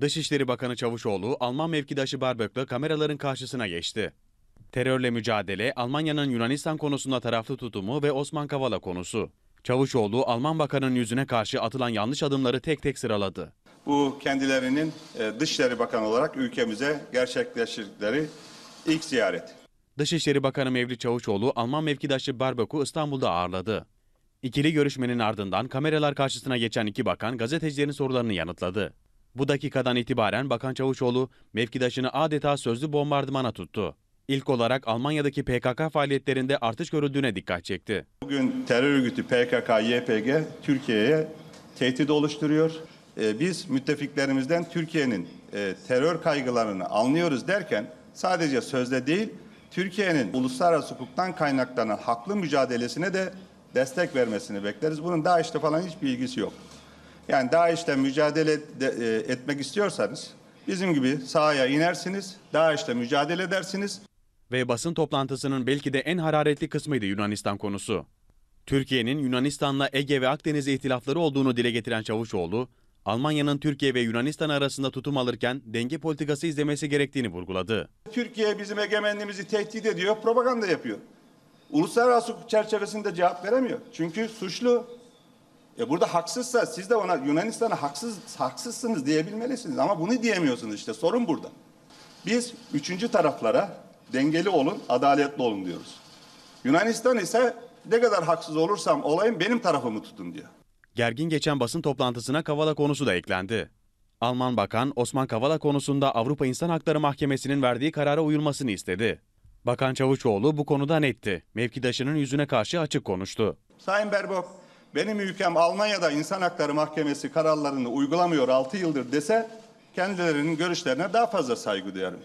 Dışişleri Bakanı Çavuşoğlu, Alman mevkidaşı Baerbock'la kameraların karşısına geçti. Terörle mücadele, Almanya'nın Yunanistan konusunda taraflı tutumu ve Osman Kavala konusu. Çavuşoğlu, Alman Bakan'ın yüzüne karşı atılan yanlış adımları tek tek sıraladı. Bu kendilerinin Dışişleri Bakanı olarak ülkemize gerçekleştirdikleri ilk ziyaret. Dışişleri Bakanı Mevlüt Çavuşoğlu, Alman mevkidaşı Baerbock'u İstanbul'da ağırladı. İkili görüşmenin ardından kameralar karşısına geçen iki bakan gazetecilerin sorularını yanıtladı. Bu dakikadan itibaren Bakan Çavuşoğlu, mevkidaşını adeta sözlü bombardımana tuttu. İlk olarak Almanya'daki PKK faaliyetlerinde artış görüldüğüne dikkat çekti. Bugün terör örgütü PKK, YPG Türkiye'ye tehdit oluşturuyor. Biz müttefiklerimizden Türkiye'nin terör kaygılarını anlıyoruz derken sadece sözle değil, Türkiye'nin uluslararası hukuktan kaynaklanan haklı mücadelesine de destek vermesini bekleriz. Bunun DAEŞ'le falan hiçbir ilgisi yok. Yani DAEŞ'le mücadele etmek istiyorsanız bizim gibi sahaya inersiniz, DAEŞ'le mücadele edersiniz. Ve basın toplantısının belki de en hararetli kısmıydı Yunanistan konusu. Türkiye'nin Yunanistan'la Ege ve Akdeniz'e ihtilafları olduğunu dile getiren Çavuşoğlu, Almanya'nın Türkiye ve Yunanistan arasında tutum alırken denge politikası izlemesi gerektiğini vurguladı. Türkiye bizim egemenliğimizi tehdit ediyor, propaganda yapıyor. Uluslararası hukuk çerçevesinde cevap veremiyor. Çünkü suçlu. Burada haksızsa siz de ona Yunanistan'a haksızsınız diyebilmelisiniz ama bunu diyemiyorsunuz, işte sorun burada. Biz üçüncü taraflara dengeli olun, adaletli olun diyoruz. Yunanistan ise ne kadar haksız olursam olayım benim tarafımı tutun diyor. Gergin geçen basın toplantısına Kavala konusu da eklendi. Alman Bakan Osman Kavala konusunda Avrupa İnsan Hakları Mahkemesi'nin verdiği karara uyulmasını istedi. Bakan Çavuşoğlu bu konuda netti. Mevkidaşının yüzüne karşı açık konuştu. Sayın Baerbock, benim ülkem Almanya'da İnsan Hakları Mahkemesi kararlarını uygulamıyor 6 yıldır dese kendilerinin görüşlerine daha fazla saygı duyarım.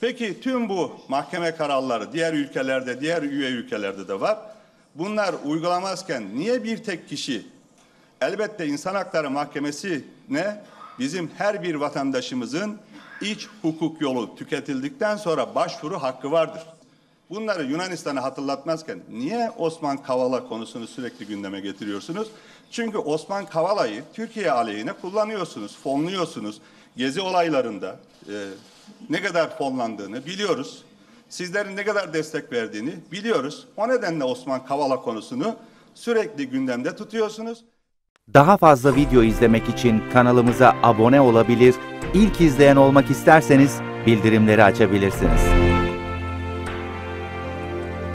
Peki tüm bu mahkeme kararları diğer ülkelerde, diğer üye ülkelerde de var. Bunlar uygulamazken niye bir tek kişi? Elbette İnsan Hakları Mahkemesi'ne bizim her bir vatandaşımızın iç hukuk yolu tüketildikten sonra başvuru hakkı vardır. Bunları Yunanistan'a hatırlatmazken niye Osman Kavala konusunu sürekli gündeme getiriyorsunuz? Çünkü Osman Kavala'yı Türkiye aleyhine kullanıyorsunuz, fonluyorsunuz. Gezi olaylarında ne kadar fonlandığını biliyoruz. Sizlerin ne kadar destek verdiğini biliyoruz. O nedenle Osman Kavala konusunu sürekli gündemde tutuyorsunuz. Daha fazla video izlemek için kanalımıza abone olabilir, ilk izleyen olmak isterseniz bildirimleri açabilirsiniz.